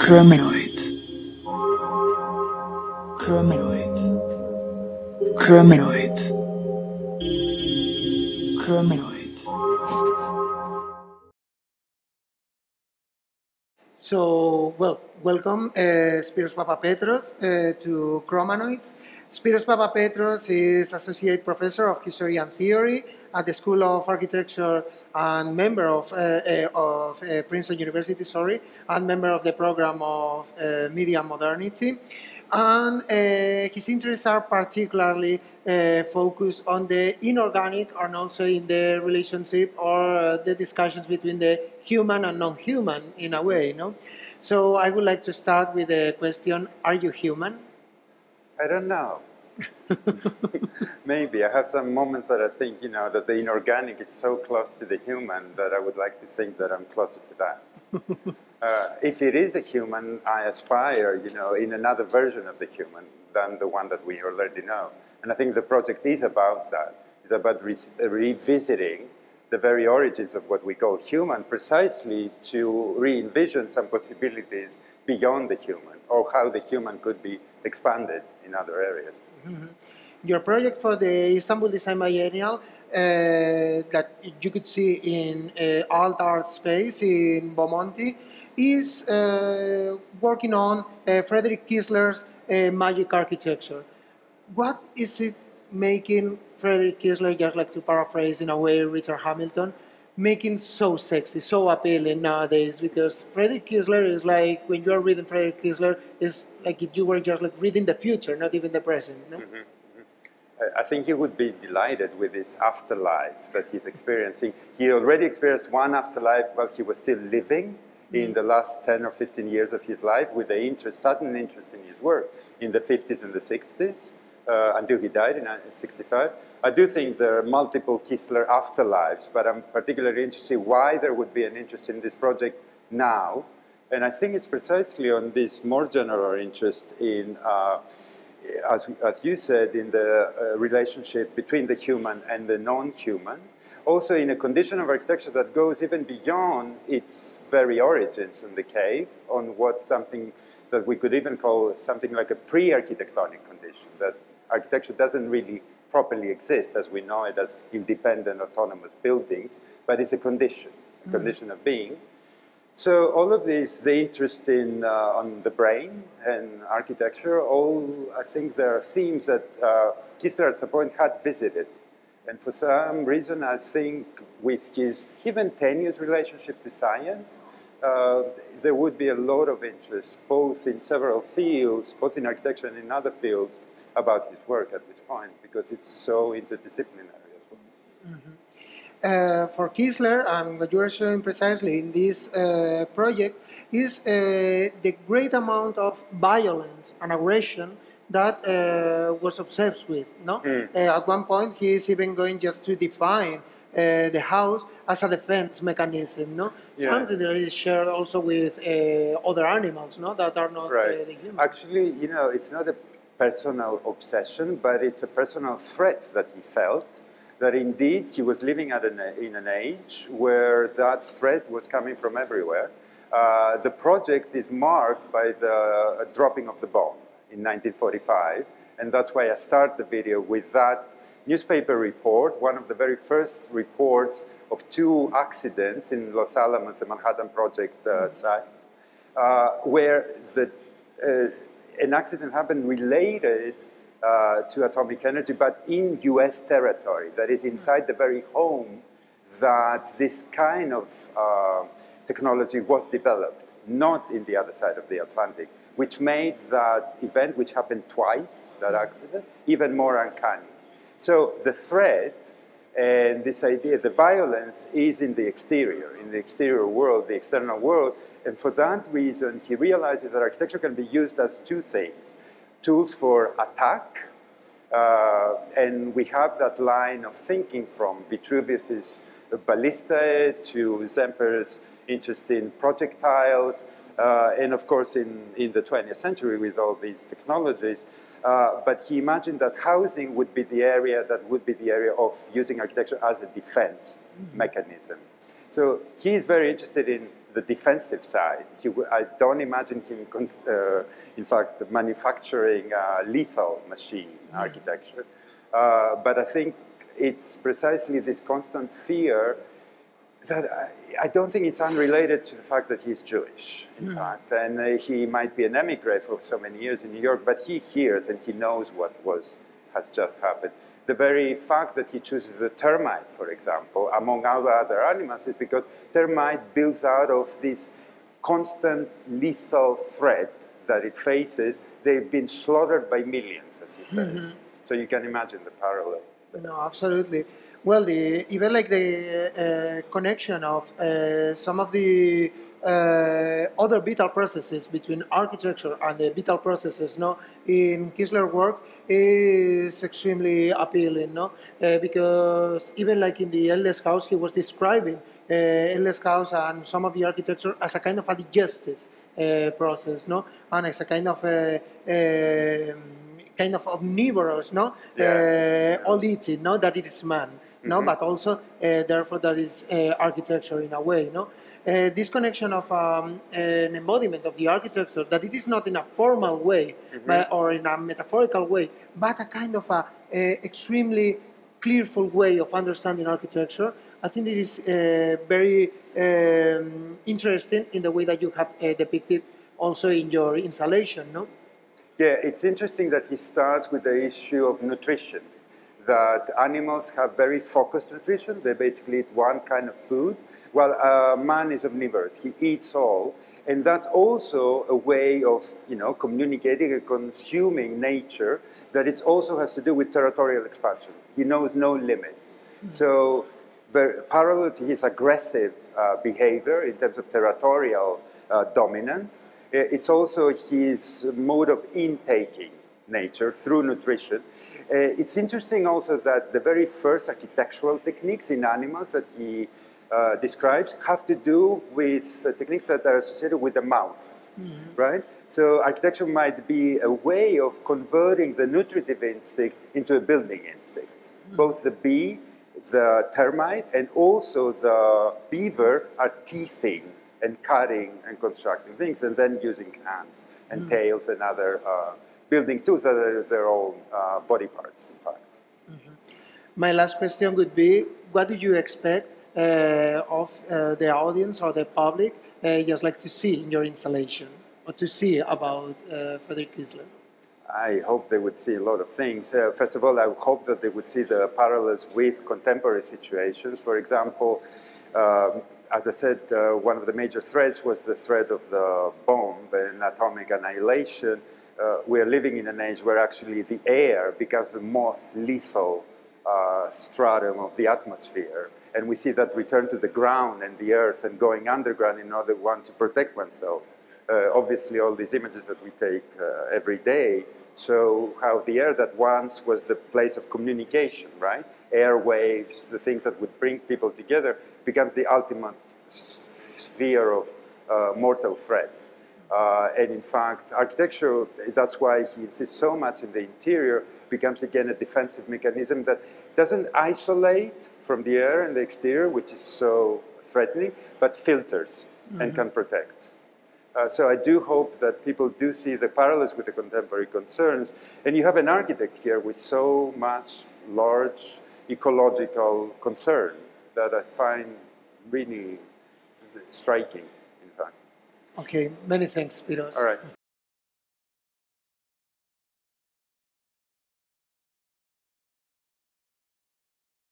Chromanoids. Chromanoids. Chromanoids. Chromanoids. So, well, welcome Spiros Papapetros to Chromanoids. Spiros Papapetros is Associate Professor of History and Theory at the School of Architecture and member of Princeton University, and member of the program of Media Modernity. And his interests are particularly focused on the inorganic and also in the relationship or the discussions between the human and non-human in a way, no? So I would like to start with the question, are you human? I don't know. Maybe. I have some moments that I think, you know, that the inorganic is so close to the human that I would like to think that I'm closer to that. If it is a human, I aspire, you know, in another version of the human than the one that we already know. And I think the project is about that. It's about revisiting the very origins of what we call human, precisely to re-envision some possibilities beyond the human, or how the human could be expanded in other areas. Mm-hmm. Your project for the Istanbul Design Biennial that you could see in Alt Art Space in Bomonti is working on Frederick Kiesler's magic architecture. What is it making Frederick Kiesler, just like to paraphrase in a way Richard Hamilton, making so sexy, so appealing nowadays? Because Frederick Kiesler is like, when you are reading Frederick Kiesler, it's like if you were just like reading the future, not even the present. No? Mm-hmm. Mm-hmm. I think he would be delighted with this afterlife that he's experiencing. He already experienced one afterlife while he was still living in the last 10 or 15 years of his life, with the sudden interest in his work in the 50s and the 60s. Until he died in 1965. I do think there are multiple Kiesler afterlives, but I'm particularly interested why there would be an interest in this project now. And I think it's precisely on this more general interest in, as you said, in the relationship between the human and the non-human, also in a condition of architecture that goes even beyond its very origins in the cave, on what something that we could even call something like a pre-architectonic condition, that architecture doesn't really properly exist as we know it as independent, autonomous buildings, but it's a condition, a condition of being. So all of this, the interest in on the brain and architecture, I think there are themes that Kiesler at some point had visited. And for some reason, I think with his even tenuous relationship to science, there would be a lot of interest, both in several fields, both in architecture and in other fields, about his work at this point, because it's so interdisciplinary as well. Mm-hmm. For Kiesler, and what you are showing precisely in this project, is the great amount of violence and aggression that was obsessed with, no? At one point, he is even going just to define the house as a defense mechanism, no? Yeah. Something that is shared also with other animals, no? That are not right. The humans. Actually, you know, it's not a personal obsession, but it's a personal threat that he felt, that indeed he was living at in an age where that threat was coming from everywhere. The project is marked by the dropping of the bomb in 1945, and that's why I start the video with that newspaper report, one of the very first reports of two accidents in Los Alamos, the Manhattan Project site, where an accident happened related to atomic energy, but in US territory, that is inside the very home that this kind of technology was developed, not in the other side of the Atlantic, which made that event, which happened twice, that accident, even more uncanny. So the threat and this idea, the violence is in the exterior world, the external world. And for that reason, he realizes that architecture can be used as two things, tools for attack. And we have that line of thinking from Vitruvius's ballistae to Zemper's interest in projectiles. And of course, in the 20th century with all these technologies. But he imagined that housing would be the area of using architecture as a defense mechanism. So he's very interested in the defensive side. I don't imagine him, in fact, manufacturing lethal machine architecture. But I think it's precisely this constant fear that I don't think it's unrelated to the fact that he's Jewish, in fact. And he might be an emigre for so many years in New York, but he hears and he knows what has just happened. The very fact that he chooses the termite, for example, among other animals, is because termite builds out of this constant lethal threat that it faces. They've been slaughtered by millions, as he says. So you can imagine the parallel. No, absolutely. Well, even like the connection of some of the other vital processes between architecture and the vital processes, no, in Kiesler's work is extremely appealing, no, because even like in the Endless House, he was describing Endless House and some of the architecture as a kind of a digestive process, no, and as a kind of omnivorous, no, all eating, no, that it is man. No, but also, therefore, that is architecture in a way. No, this connection of an embodiment of the architecture, that it is not in a formal way but, or in a metaphorical way, but a kind of a extremely clearful way of understanding architecture. I think it is very interesting in the way that you have depicted also in your installation. No. Yeah, it's interesting that he starts with the issue of nutrition. That animals have very focused nutrition. They basically eat one kind of food. Well, man is omnivorous. He eats all. And that's also a way of, you know, communicating and consuming nature that it also has to do with territorial expansion. He knows no limits. So parallel to his aggressive behavior in terms of territorial dominance, it's also his mode of intaking nature through nutrition. It's interesting also that the very first architectural techniques in animals that he describes have to do with techniques that are associated with the mouth, right? So architecture might be a way of converting the nutritive instinct into a building instinct. Both the bee, the termite, and also the beaver are teething and cutting and constructing things, and then using hands and tails and other building tools that are their own body parts, in fact. My last question would be, what do you expect of the audience or the public just like to see in your installation or to see about Frederick Kiesler? I hope they would see a lot of things. First of all, I hope that they would see the parallels with contemporary situations. For example, as I said, one of the major threads was the threat of the bomb and atomic annihilation. We are living in an age where actually the air becomes the most lethal stratum of the atmosphere. And we see that return to the ground and the earth and going underground in order to protect oneself. Obviously, all these images that we take every day show how the air that once was the place of communication, right? Airwaves, the things that would bring people together, becomes the ultimate sphere of mortal threat. And in fact, architecture, that's why he insists so much in the interior, becomes again a defensive mechanism that doesn't isolate from the air and the exterior, which is so threatening, but filters and can protect. So I do hope that people do see the parallels with the contemporary concerns. And you have an architect here with so much large ecological concern that I find really striking. Okay, many thanks, Spiros. All right.